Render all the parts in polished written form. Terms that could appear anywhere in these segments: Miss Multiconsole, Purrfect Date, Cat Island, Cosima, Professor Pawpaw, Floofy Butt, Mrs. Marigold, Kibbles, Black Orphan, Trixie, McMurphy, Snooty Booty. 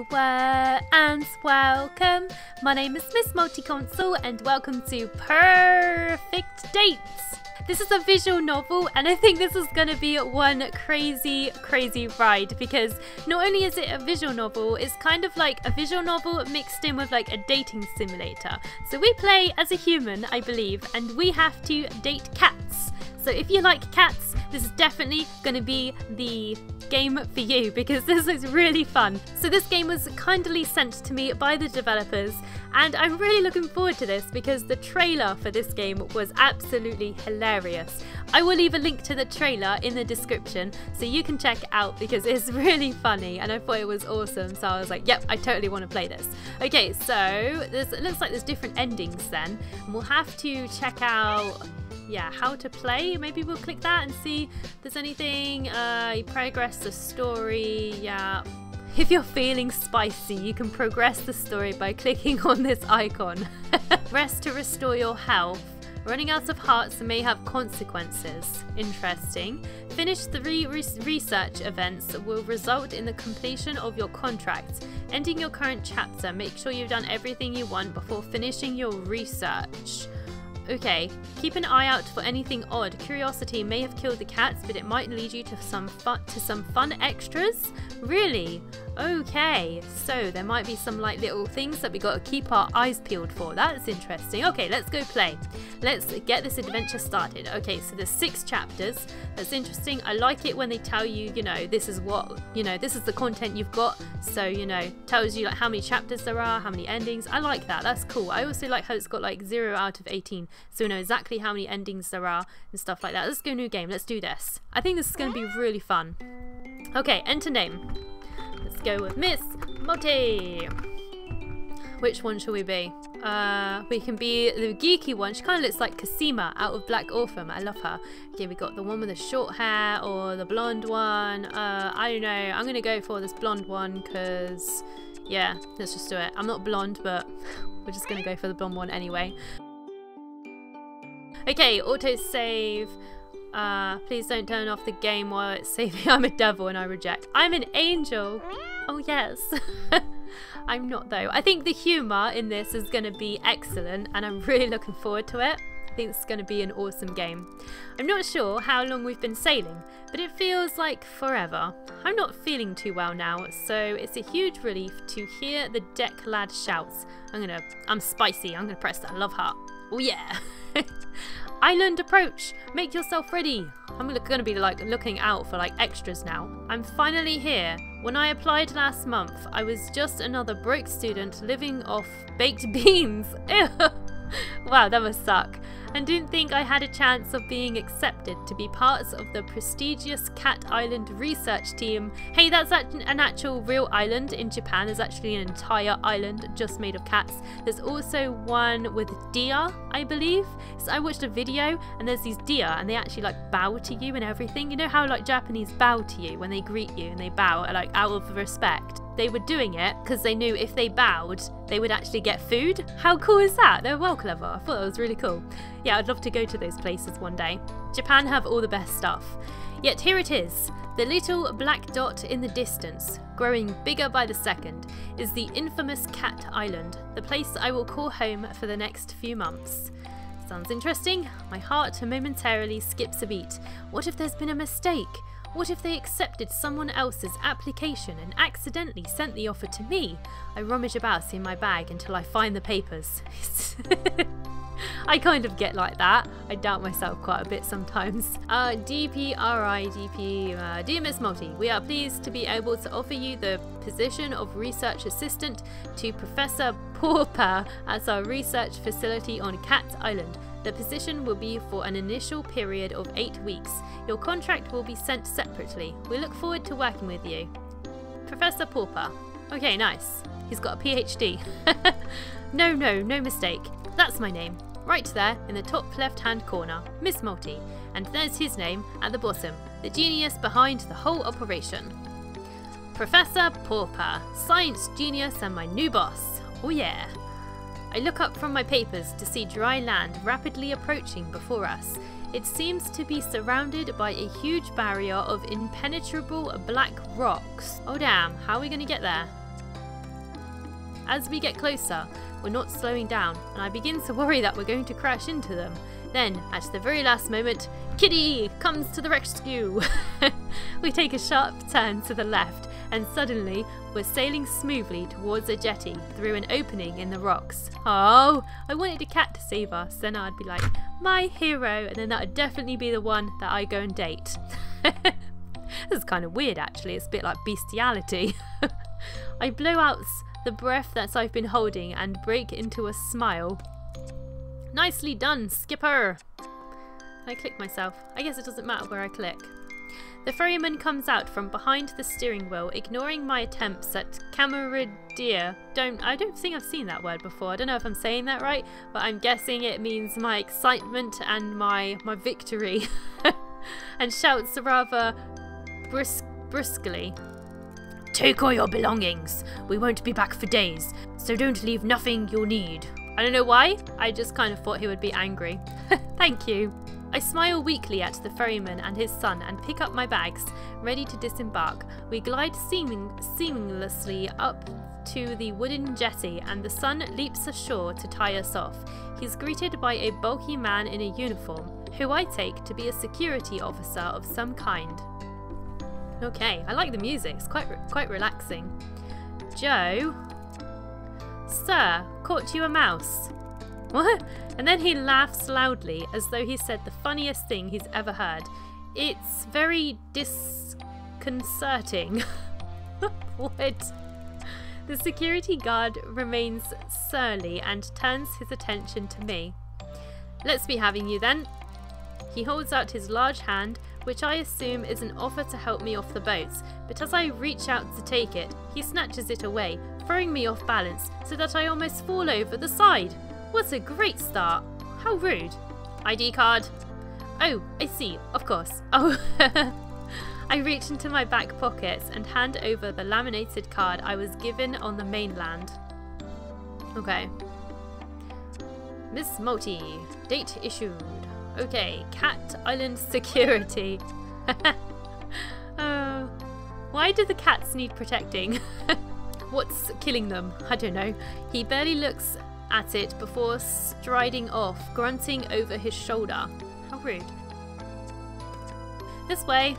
everywhere, and welcome. My name is Miss Multiconsole, and welcome to Purrfect Date. This is a visual novel, and I think this is going to be one crazy ride, because not only is it a visual novel, it's kind of like a visual novel mixed in with like a dating simulator. So we play as a human, I believe, and we have to date cats. So if you like cats, this is definitely going to be the game for you, because this is really fun. So this game was kindly sent to me by the developers, and I'm really looking forward to this because the trailer for this game was absolutely hilarious. I will leave a link to the trailer in the description so you can check it out, because it's really funny and I thought it was awesome, so I was like, yep, I totally want to play this. Okay, so it looks like there's different endings then, and we'll have to check out, yeah, how to play. Maybe we'll click that and see if there's anything. You progress the story, yeah. If you're feeling spicy, you can progress the story by clicking on this icon. Rest to restore your health. Running out of hearts may have consequences. Interesting. Finish 3 research events will result in the completion of your contract. Ending your current chapter, make sure you've done everything you want before finishing your research. Okay, keep an eye out for anything odd. Curiosity may have killed the cats, but it might lead you to some fun extras? Really? Okay, so there might be some like little things that we gotta keep our eyes peeled for. That's interesting. Okay, let's go play. Let's get this adventure started. Okay, so there's 6 chapters. That's interesting. I like it when they tell you, you know, this is what, you know, this is the content you've got. So, you know, tells you like how many chapters there are, how many endings. I like that. That's cool. I also like how it's got like 0 out of 18. So we know exactly how many endings there are and stuff like that. Let's go new game. Let's do this. I think this is going to be really fun. Okay, enter name. Let's go with Miss Multi. Which one shall we be? We can be the geeky one. She kind of looks like Cosima out of Black Orphan. I love her. Okay, we got the one with the short hair or the blonde one. I don't know. I'm going to go for this blonde one because, yeah, let's just do it. I'm not blonde, but we're just going to go for the blonde one anyway. Okay, autosave. Please don't turn off the game while it's saving. I'm a devil and I reject. I'm an angel. Oh, yes. I'm not, though. I think the humour in this is going to be excellent, and I'm really looking forward to it. I think it's going to be an awesome game. I'm not sure how long we've been sailing, but it feels like forever. I'm not feeling too well now, so it's a huge relief to hear the deck lad shouts. I'm spicy. I'm going to press that love heart. Oh, yeah. Island approach, make yourself ready. I'm gonna be like looking out for like extras now. I'm finally here. When I applied last month, I was just another broke student living off baked beans. Ew. Wow, that must suck. And didn't think I had a chance of being accepted to be part of the prestigious Cat Island research team. Hey, that's an actual real island in Japan. There's actually an entire island just made of cats. There's also one with deer, I believe. So I watched a video and there's these deer and they actually like bow to you and everything. You know how like Japanese bow to you when they greet you and they bow like out of respect. They were doing it because they knew if they bowed, they would actually get food. How cool is that? They're well clever. I thought that was really cool. Yeah, I'd love to go to those places one day. Japan have all the best stuff. Yet here it is. The little black dot in the distance, growing bigger by the second, is the infamous Cat Island, the place I will call home for the next few months. Sounds interesting. My heart momentarily skips a beat. What if there's been a mistake? What if they accepted someone else's application and accidentally sent the offer to me? I rummage about in my bag until I find the papers. I kind of get like that. I doubt myself quite a bit sometimes. Dear Miss Multi, we are pleased to be able to offer you the position of research assistant to Professor Pawpaw at our research facility on Cat Island. The position will be for an initial period of 8 weeks. Your contract will be sent separately. We look forward to working with you. Professor Pawpaw. Okay, nice. He's got a PhD. No mistake. That's my name. Right there in the top left-hand corner. Miss Multi. And there's his name at the bottom. The genius behind the whole operation. Professor Pawpaw. Science genius and my new boss. Oh yeah. I look up from my papers to see dry land rapidly approaching before us. It seems to be surrounded by a huge barrier of impenetrable black rocks. Oh damn, how are we going to get there? As we get closer, we're not slowing down, and I begin to worry that we're going to crash into them. Then, at the very last moment, Kitty comes to the rescue! We take a sharp turn to the left, and suddenly, we're sailing smoothly towards a jetty through an opening in the rocks. Oh, I wanted a cat to save us, then I'd be like, my hero, and then that would definitely be the one that I go and date. This is kind of weird, actually. It's a bit like bestiality. I blow out the breath that I've been holding and break into a smile. Nicely done, Skipper! I click myself. I guess it doesn't matter where I click. The ferryman comes out from behind the steering wheel, ignoring my attempts at camaraderie. I don't think I've seen that word before. I don't know if I'm saying that right, but I'm guessing it means my excitement and my victory. And shouts rather briskly, "Take all your belongings. We won't be back for days, so don't leave nothing you'll need." I don't know why, I just kind of thought he would be angry. Thank you. I smile weakly at the ferryman and his son and pick up my bags, ready to disembark. We glide seamlessly up to the wooden jetty and the son leaps ashore to tie us off. He's greeted by a bulky man in a uniform, who I take to be a security officer of some kind. Okay, I like the music, it's quite relaxing. Joe? Sir, caught you a mouse. What? And then he laughs loudly, as though he said the funniest thing he's ever heard. It's very disconcerting. What? The security guard remains surly and turns his attention to me. Let's be having you then. He holds out his large hand, which I assume is an offer to help me off the boats, but as I reach out to take it, he snatches it away, throwing me off balance so that I almost fall over the side. What a great start! How rude! ID card! Oh, I see, of course. Oh, I reach into my back pockets and hand over the laminated card I was given on the mainland. Okay. Miss Multi, date issued. Okay, Cat Island security. Why do the cats need protecting? What's killing them? I don't know. He barely looks at it before striding off, grunting over his shoulder. How rude. This way.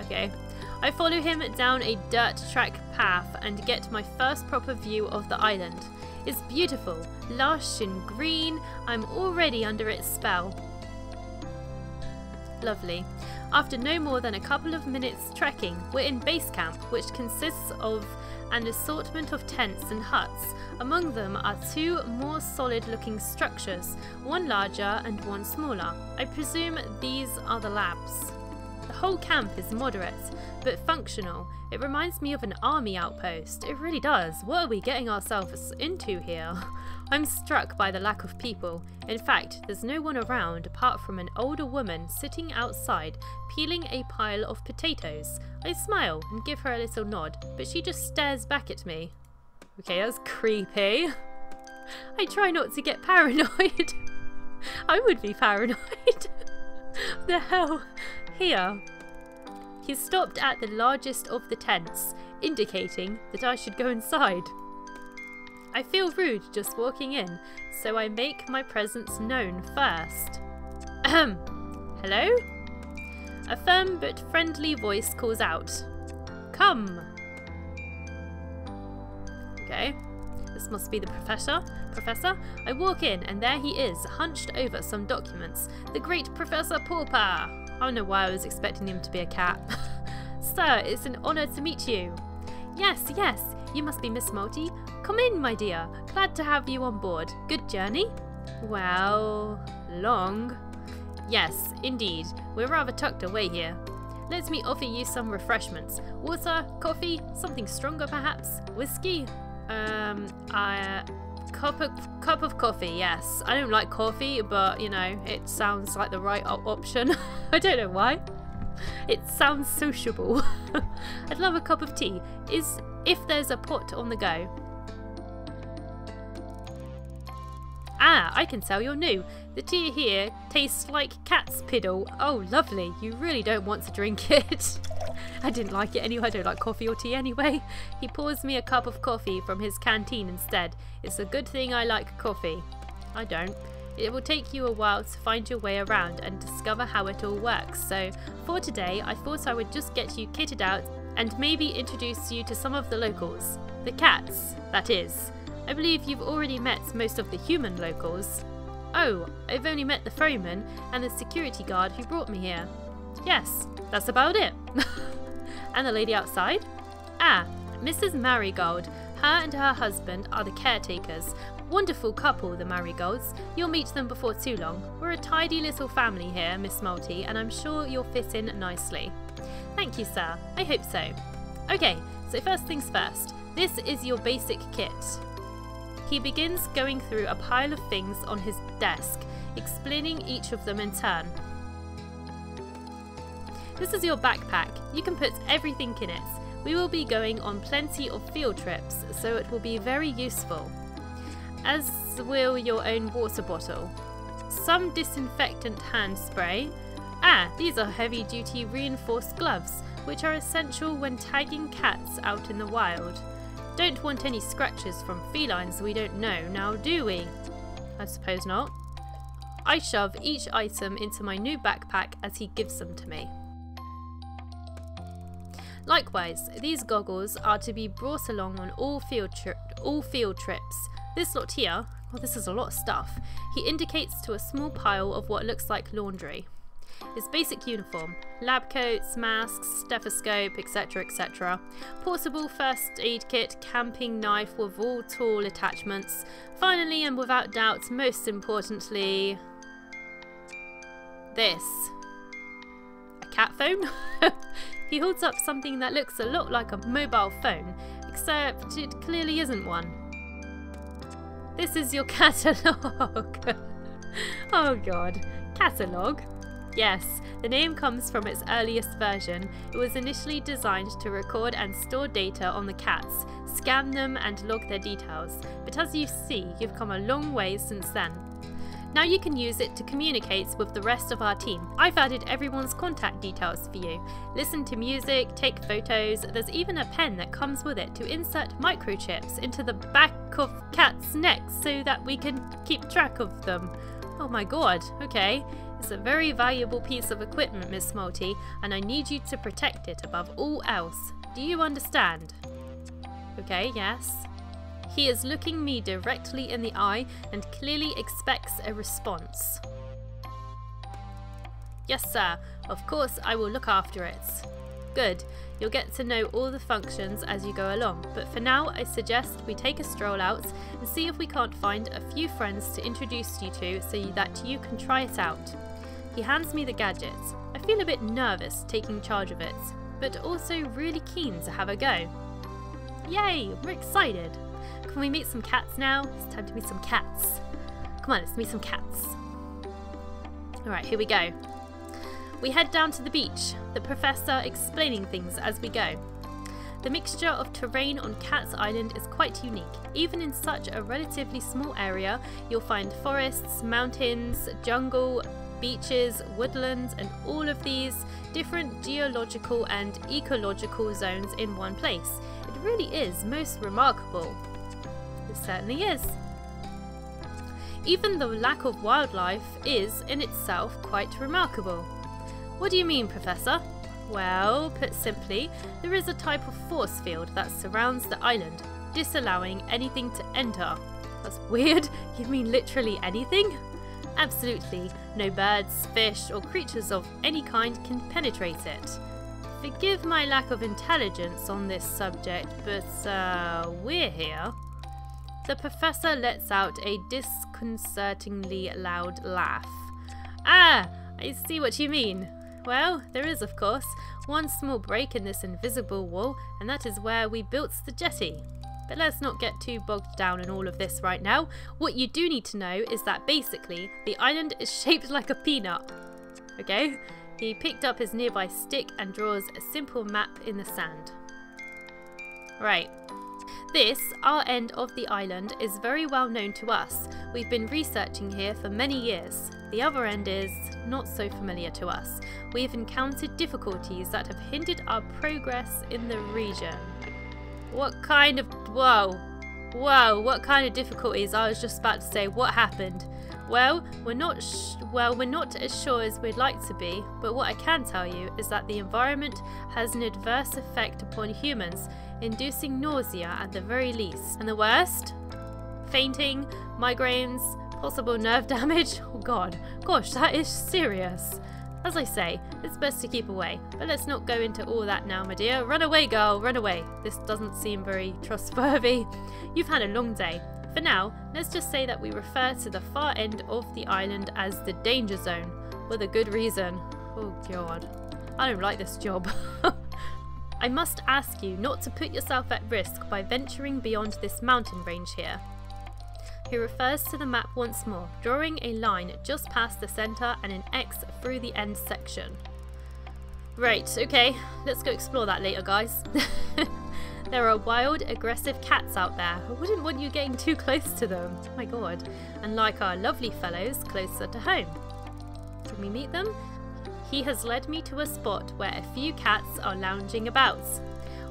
Okay. I follow him down a dirt track path and get my first proper view of the island. It's beautiful, lush and green. I'm already under its spell. Lovely. After no more than a couple of minutes trekking, we're in base camp, which consists of an assortment of tents and huts. Among them are two more solid looking structures, one larger and one smaller. I presume these are the labs. The whole camp is moderate, but functional. It reminds me of an army outpost. It really does. What are we getting ourselves into here? I'm struck by the lack of people. In fact, there's no one around apart from an older woman sitting outside, peeling a pile of potatoes. I smile and give her a little nod, but she just stares back at me. Okay, that's creepy. I try not to get paranoid. I would be paranoid. What the hell? Here. He stopped at the largest of the tents, indicating that I should go inside. I feel rude just walking in, so I make my presence known first. Ahem. Hello? A firm but friendly voice calls out, "Come." Okay. This must be the professor. I walk in and there he is, hunched over some documents. The great Professor Pawpaw. I don't know why I was expecting him to be a cat. Sir, it's an honour to meet you. Yes, yes, you must be Miss Multi. Come in, my dear. Glad to have you on board. Good journey? Well, long. Yes, indeed. We're rather tucked away here. Let me offer you some refreshments. Water, coffee, something stronger perhaps? Whiskey? Cup of coffee, yes. I don't like coffee, but you know, it sounds like the right option. I don't know why. It sounds sociable. I'd love a cup of tea, if there's a pot on the go. Ah, I can tell you're new. The tea here tastes like cat's piddle. Oh, lovely. You really don't want to drink it. I didn't like it anyway. I don't like coffee or tea anyway. He pours me a cup of coffee from his canteen instead. It's a good thing I like coffee. I don't. It will take you a while to find your way around and discover how it all works. So for today, I thought I would just get you kitted out and maybe introduce you to some of the locals. The cats, that is. I believe you've already met most of the human locals. Oh, I've only met the ferryman and the security guard who brought me here. Yes, that's about it. And the lady outside? Ah, Mrs. Marigold. Her and her husband are the caretakers. Wonderful couple, the Marigolds. You'll meet them before too long. We're a tidy little family here, Miss Multi, and I'm sure you'll fit in nicely. Thank you, sir. I hope so. Okay, so first things first. This is your basic kit. He begins going through a pile of things on his desk, explaining each of them in turn. This is your backpack. You can put everything in it. We will be going on plenty of field trips, so it will be very useful. As will your own water bottle. Some disinfectant hand spray. Ah, these are heavy-duty reinforced gloves, which are essential when tagging cats out in the wild. Don't want any scratches from felines we don't know, now do we? I suppose not. I shove each item into my new backpack as he gives them to me. Likewise, these goggles are to be brought along on all field trips. This lot here, well, this is a lot of stuff. He indicates to a small pile of what looks like laundry. His basic uniform, lab coats, masks, stethoscope, etc, etc. Portable first aid kit, camping knife with all tool attachments. Finally, and without doubt, most importantly, this. A cat phone? He holds up something that looks a lot like a mobile phone, except it clearly isn't one. This is your catalogue. Oh god, catalogue? Yes, the name comes from its earliest version. It was initially designed to record and store data on the cats, scan them and log their details, but as you see, you've come a long way since then. Now you can use it to communicate with the rest of our team. I've added everyone's contact details for you. Listen to music, take photos, there's even a pen that comes with it to insert microchips into the back of cats' necks so that we can keep track of them. Oh my god, okay. It's a very valuable piece of equipment, Miss Multi, and I need you to protect it above all else. Do you understand? Okay, yes. He is looking me directly in the eye and clearly expects a response. Yes, sir. Of course, I will look after it. Good. You'll get to know all the functions as you go along, but for now I suggest we take a stroll out and see if we can't find a few friends to introduce you to so that you can try it out. He hands me the gadgets. I feel a bit nervous taking charge of it, but also really keen to have a go. Yay! We're excited! Can we meet some cats now? It's time to meet some cats. Come on, let's meet some cats. Alright, here we go. We head down to the beach, the professor explaining things as we go. The mixture of terrain on Cat Island is quite unique. Even in such a relatively small area, you'll find forests, mountains, jungle, beaches, woodlands, and all of these different geological and ecological zones in one place. It really is most remarkable. It certainly is. Even the lack of wildlife is, in itself, quite remarkable. What do you mean, Professor? Well, put simply, there is a type of force field that surrounds the island, disallowing anything to enter. That's weird. You mean literally anything? Absolutely. No birds, fish, or creatures of any kind can penetrate it. Forgive my lack of intelligence on this subject, but we're here. The Professor lets out a disconcertingly loud laugh. Ah, I see what you mean. Well, there is, of course, one small break in this invisible wall, and that is where we built the jetty. But let's not get too bogged down in all of this right now. What you do need to know is that basically, the island is shaped like a peanut. Okay? He picked up his nearby stick and draws a simple map in the sand. Right. This, our end of the island, is very well known to us. We've been researching here for many years. The other end is not so familiar to us. We've encountered difficulties that have hindered our progress in the region. What kind of difficulties? I was just about to say, what happened? Well, we're not as sure as we'd like to be, but what I can tell you is that the environment has an adverse effect upon humans, inducing nausea at the very least. And the worst? Fainting, migraines, possible nerve damage. Oh god, gosh, that is serious. As I say, it's best to keep away, but let's not go into all that now, my dear. Run away, girl, run away. This doesn't seem very trustworthy. You've had a long day. For now, let's just say that we refer to the far end of the island as the danger zone, with a good reason. Oh god, I don't like this job. I must ask you not to put yourself at risk by venturing beyond this mountain range here. He refers to the map once more, drawing a line just past the centre and an X through the end section. Right, okay, let's go explore that later, guys. There are wild, aggressive cats out there. I wouldn't want you getting too close to them. Oh my god. And like our lovely fellows, closer to home. Can we meet them? He has led me to a spot where a few cats are lounging about.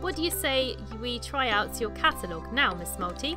What do you say we try out your catalogue now, Miss Multi?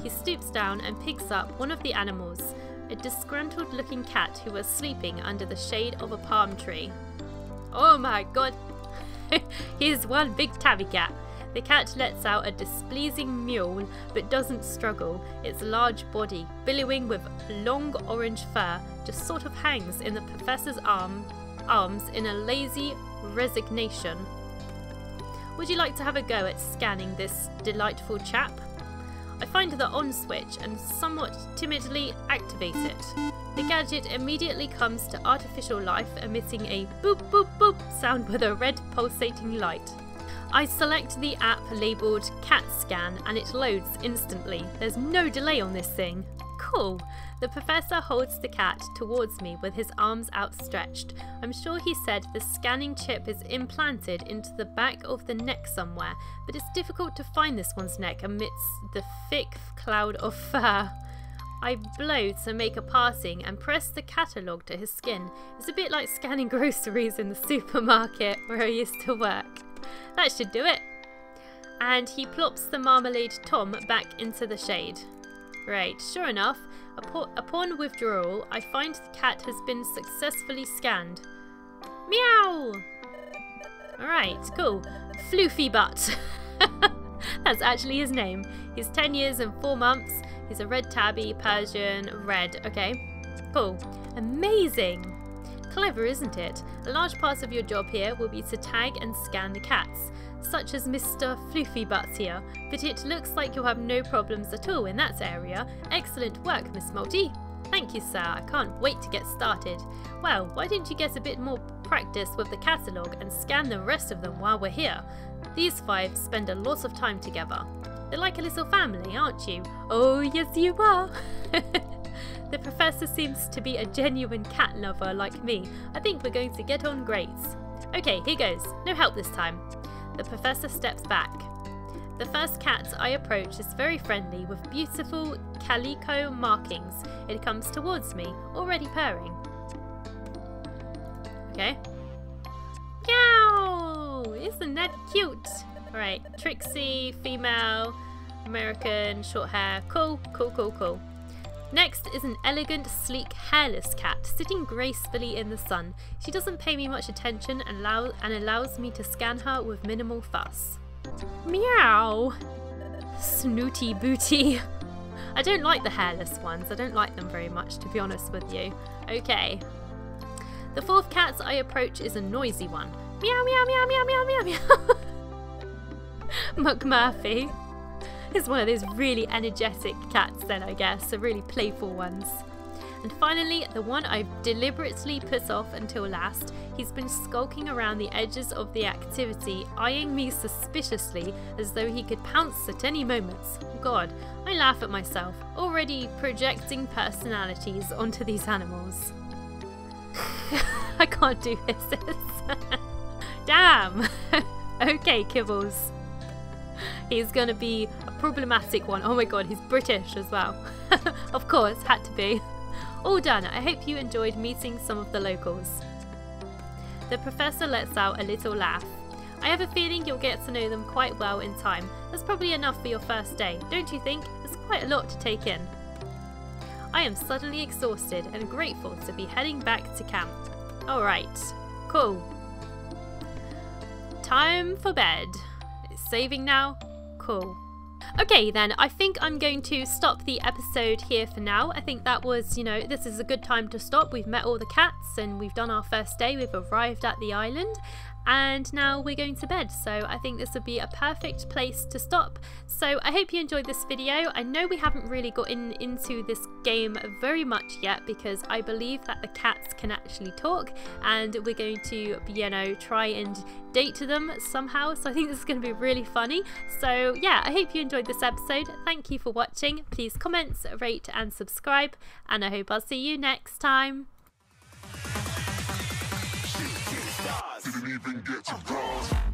He stoops down and picks up one of the animals, a disgruntled looking cat who was sleeping under the shade of a palm tree. Oh my god. Here's one big tabby cat. The cat lets out a displeasing mewl, but doesn't struggle. Its large body, billowing with long orange fur, just sort of hangs in the professor's arms in a lazy resignation. Would you like to have a go at scanning this delightful chap? I find the on switch and somewhat timidly activate it. The gadget immediately comes to artificial life, emitting a boop boop boop sound with a red pulsating light. I select the app labelled Cat Scan and it loads instantly. There's no delay on this thing. Cool. The professor holds the cat towards me with his arms outstretched. I'm sure he said the scanning chip is implanted into the back of the neck somewhere, but it's difficult to find this one's neck amidst the thick cloud of fur. I blow to make a passing and press the catalogue to his skin. It's a bit like scanning groceries in the supermarket where I used to work. That should do it. And he plops the marmalade Tom back into the shade. Right, sure enough, upon withdrawal, I find the cat has been successfully scanned. Meow! Alright, cool. Floofy Butt. That's actually his name. He's 10 years and 4 months. He's a red tabby, Persian, red. Okay, cool. Amazing! Clever, isn't it? A large part of your job here will be to tag and scan the cats, such as Mr. Floofy Butts here, but it looks like you'll have no problems at all in that area. Excellent work, Miss Multi. Thank you, sir. I can't wait to get started. Well, why don't you get a bit more practice with the catalogue and scan the rest of them while we're here? These 5 spend a lot of time together. They're like a little family, aren't you? Oh, yes you are! The professor seems to be a genuine cat lover like me. I think we're going to get on great. Okay, here goes. No help this time. The professor steps back. The first cat I approach is very friendly with beautiful calico markings. It comes towards me, already purring. Okay. Meow! Isn't that cute? Alright, Trixie, female, American, short hair. Cool, cool, cool, cool. Next is an elegant, sleek, hairless cat, sitting gracefully in the sun. She doesn't pay me much attention and allows me to scan her with minimal fuss. Meow! Snooty Booty. I don't like the hairless ones. I don't like them very much, to be honest with you. Okay. The 4th cat I approach is a noisy one. Meow, meow, meow, meow, meow, meow, meow. McMurphy. Is one of those really energetic cats then, I guess, the really playful ones. And finally, the one I've deliberately put off until last. He's been skulking around the edges of the activity, eyeing me suspiciously as though he could pounce at any moment. Oh god, I laugh at myself, already projecting personalities onto these animals. I can't do this. Damn! Okay, Kibbles. He's gonna be a problematic one. Oh my god, he's British as well. Of course, had to be. all done. I hope you enjoyed meeting some of the locals. The professor lets out a little laugh. I have a feeling you'll get to know them quite well in time. That's probably enough for your first day, don't you think? It's quite a lot to take in. I am suddenly exhausted and grateful to be heading back to camp. Alright, cool. Time for bed. It's saving now? Cool. Okay then, I think I'm going to stop the episode here for now. I think that was, you know, this is a good time to stop. We've met all the cats and we've done our first day. We've arrived at the island and now we're going to bed. So I think this would be a perfect place to stop. So I hope you enjoyed this video. I know we haven't really gotten into this game very much yet because I believe that the cats can actually talk and we're going to, you know, try and date to them somehow. So I think this is going to be really funny. So yeah, I hope you enjoyed this episode. Thank you for watching. Please comment, rate and subscribe, and I hope I'll see you next time. Didn't even get to cross.